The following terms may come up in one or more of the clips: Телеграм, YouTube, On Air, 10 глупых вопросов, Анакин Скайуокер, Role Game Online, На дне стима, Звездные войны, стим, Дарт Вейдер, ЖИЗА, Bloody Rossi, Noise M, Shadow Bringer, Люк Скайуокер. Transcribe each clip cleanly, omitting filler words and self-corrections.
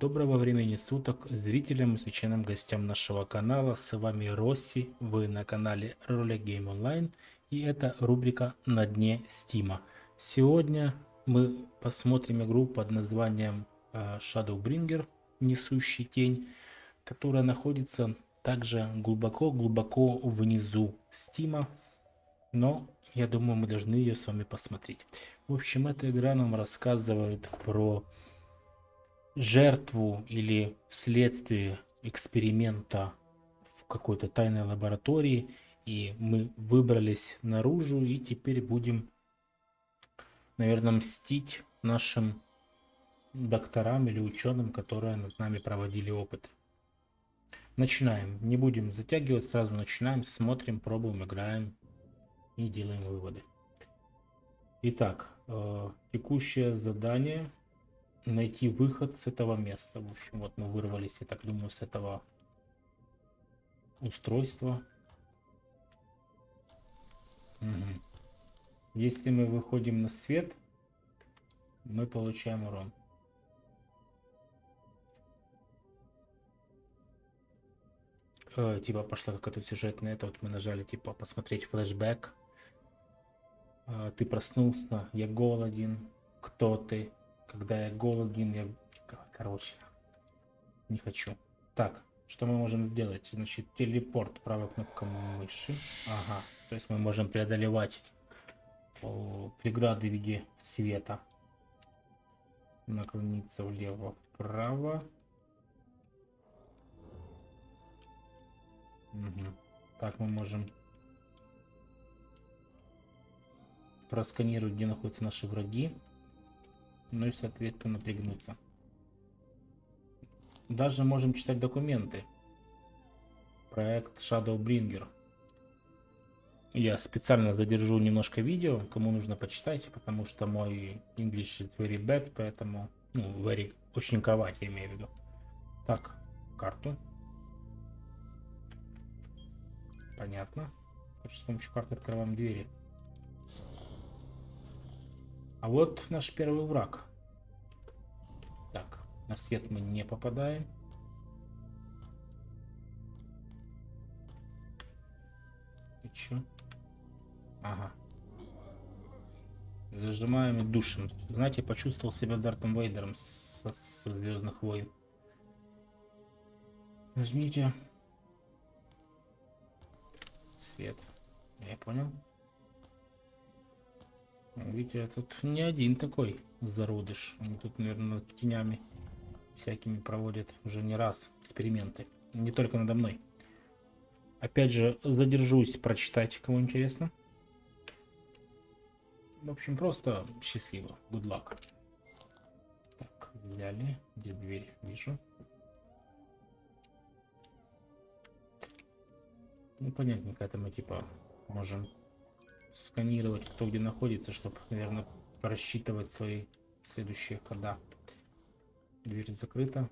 Доброго времени суток зрителям и случайным гостям нашего канала. С вами Росси, вы на канале Role Game Online, и это рубрика «На дне стима». Сегодня мы посмотрим игру под названием Shadow Bringer, несущий тень, которая находится также глубоко-глубоко внизу стима, но я думаю, мы должны ее с вами посмотреть. В общем, эта игра нам рассказывает про жертву или следствие эксперимента в какой-то тайной лаборатории, и мы выбрались наружу и теперь будем, наверное, мстить нашим докторам или ученым, которые над нами проводили опыты. Начинаем, не будем затягивать, сразу начинаем, смотрим, пробуем, играем и делаем выводы. Итак, текущее задание — найти выход с этого места. В общем, вот мы вырвались, я так думаю, с этого устройства. Угу. Если мы выходим на свет, мы получаем урон. Типа пошла какая-то сюжетная, это вот мы нажали типа посмотреть флешбэк. Ты проснулся, я голоден, кто ты? Когда я голоден, я... Короче, не хочу. Так, что мы можем сделать? Значит, телепорт, правой кнопкой мыши. Ага, то есть мы можем преодолевать преграды в виде света. Наклониться влево, вправо. Угу. Так, мы можем просканировать, где находятся наши враги. Ну и, соответственно, пригнуться. Даже можем читать документы. Проект Shadow Bringer. Я специально задержу немножко видео, кому нужно, почитайте, потому что мой English is very bad, поэтому... Ну, very... Очень ковать, я имею в виду. Так, карту. Понятно. С помощью карты открываем двери. А вот наш первый враг. Так, на свет мы не попадаем. И чё? Ага. Зажимаем и душим. Знаете, почувствовал себя Дартом Вейдером со «Звездных войн». Нажмите. Свет. Я понял. Видите, я тут не один такой зародыш. Они тут, наверное, над тенями всякими проводят уже не раз эксперименты. Не только надо мной. Опять же, задержусь прочитать, кому интересно. В общем, просто счастливо. Good luck. Так, взяли. Где дверь? Вижу. Ну, понятненько, это мы типа можем... сканировать, кто где находится, чтобы, наверное, просчитывать свои следующие хода. Дверь закрыта.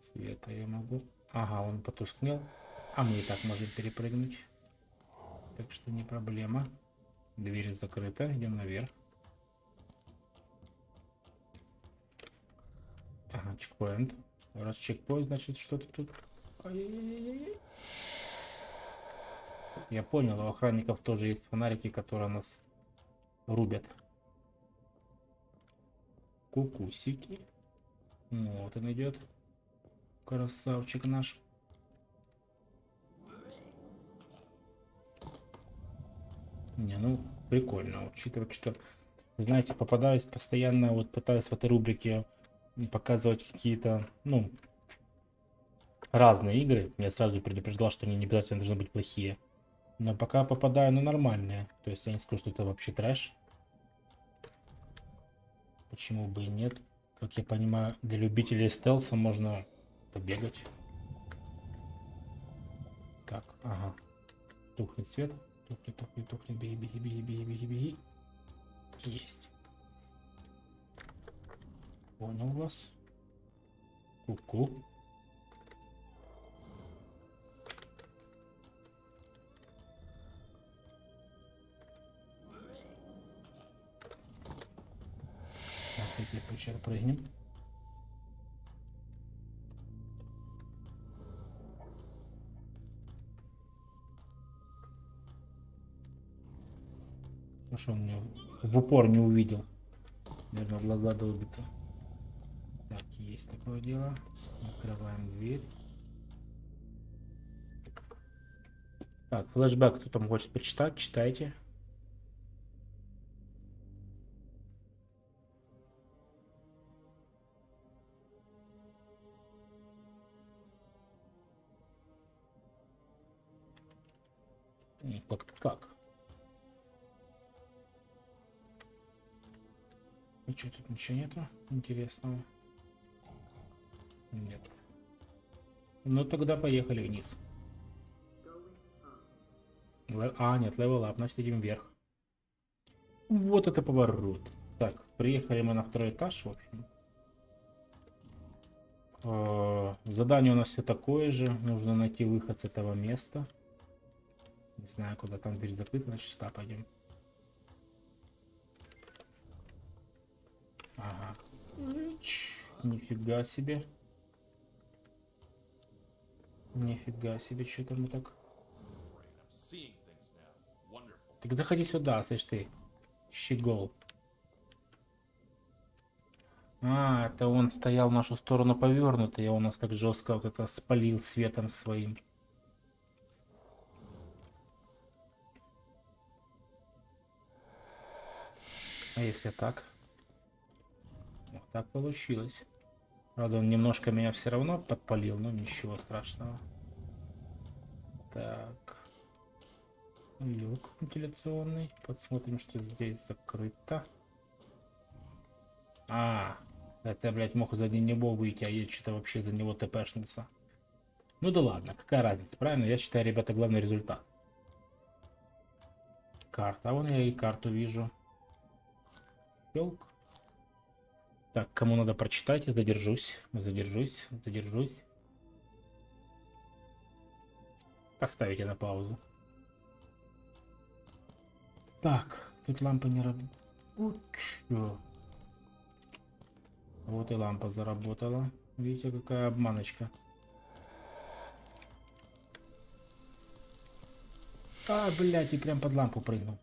Света я могу. Ага, он потускнел. А мы и так можем перепрыгнуть. Так что не проблема. Дверь закрыта. Идем наверх. Ага, чекпоинт. Раз чекпоинт, значит, что-то тут... Ай-яй-яй-яй. Я понял, у охранников тоже есть фонарики, которые нас рубят. Кукусики. Вот он идет. Красавчик наш. Не, ну прикольно, учитывая, что, знаете, попадаюсь постоянно, вот пытаюсь в этой рубрике показывать какие-то, ну, разные игры. Я сразу предупреждал, что они не обязательно должны быть плохие. Но пока попадаю на нормальные. То есть я не скажу, что это вообще трэш. Почему бы и нет? Как я понимаю, для любителей стелса можно побегать. Так, ага. Тухнет свет. Тухнет, тухнет, тухнет. Беги, беги, беги, беги, беги, беги. Есть. Понял вас. Ку-ку. Если случайно прыгнем, Потому что он меня в упор не увидел. Наверное, глаза долбятся. Так, есть такое дело. Открываем дверь. Так, флешбэк, кто там хочет почитать, читайте. Как-то так. Ну что, тут ничего нету интересного? Нет. Ну тогда поехали вниз. Нет, левелап, значит идем вверх. Вот это поворот. Так, приехали мы на второй этаж, в общем. Задание у нас все такое же. Нужно найти выход с этого места. Не знаю, куда там дверь закрыта, значит сюда пойдем. Ага. Нифига себе. Нифига себе, что-то мы так. Так заходи сюда, слышь ты, щегол. А, это он стоял в нашу сторону повернутый, а он нас так жестко вот это спалил светом своим. А если так? Вот так получилось. Правда, он немножко меня все равно подпалил, но ничего страшного. Так. Люк вентиляционный. Посмотрим, что здесь закрыто. А, это, блядь, мог за него выйти, а я что-то вообще за него тпшнулся. Ну да ладно, какая разница, правильно? Я считаю, ребята, главный результат. Карта, вон я и карту вижу. Так, кому надо, прочитайте. Задержусь. Поставите на паузу. Так, тут лампа не работает. Вот и лампа заработала. Видите, какая обманочка. А, блядь, и прям под лампу прыгнул.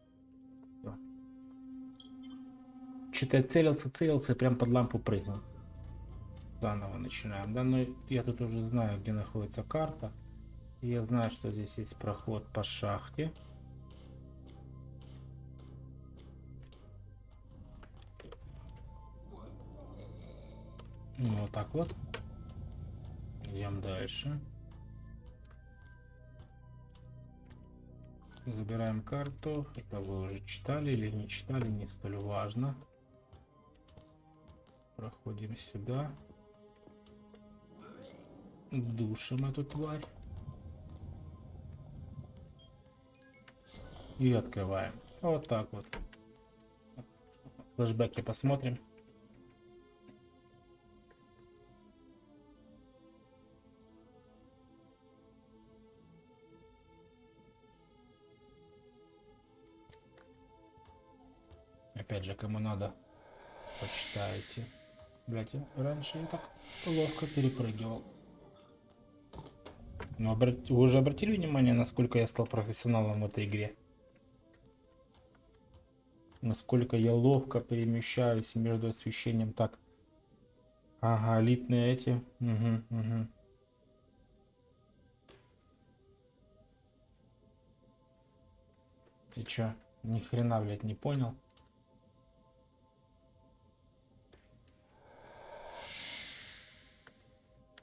Что-то я целился, прям под лампу прыгнул. Заново начинаем. Да, но я тут уже знаю, где находится карта. И я знаю, что здесь есть проход по шахте. Вот так вот. Идем дальше. Забираем карту. Это вы уже читали или не читали, не столь важно. Проходим сюда. Душим эту тварь. И открываем. Вот так вот. Флешбеки посмотрим. Опять же, кому надо, почитайте. Блять, раньше я так ловко перепрыгивал. Но вы уже обратили внимание, насколько я стал профессионалом в этой игре? Насколько я ловко перемещаюсь между освещением. Так. Ага, элитные эти. Угу, угу. Ты чё? Ни хрена, блядь, не понял.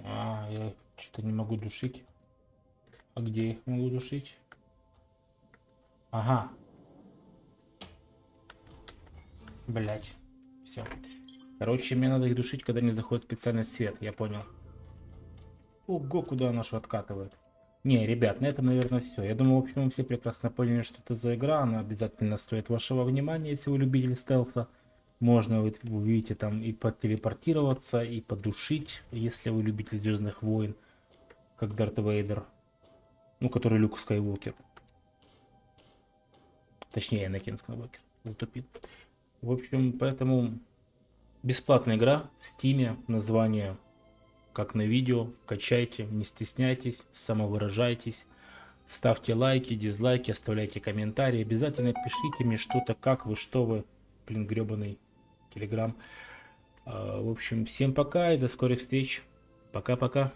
А, я что-то не могу душить. А где я их могу душить? Ага. Блять. Все. Короче, мне надо их душить, когда не заходит специальный свет. Я понял. Ого, куда она что откатывает. Не, ребят, на этом, наверное, все. Я думаю, в общем, вы все прекрасно поняли, что это за игра. Она обязательно стоит вашего внимания, если вы любитель стелса. Можно, вы увидите, там и потелепортироваться, и подушить, если вы любите Звездных войн, как Дарт Вейдер, ну, который Люк Скайуокер. Точнее, Анакин Скайуокер затупил. В общем, поэтому бесплатная игра в стиме, название как на видео, качайте, не стесняйтесь, самовыражайтесь. Ставьте лайки, дизлайки, оставляйте комментарии. Обязательно пишите мне что-то, как вы, что вы. Блин, гребаный Телеграм. В общем, всем пока и до скорых встреч. Пока-пока.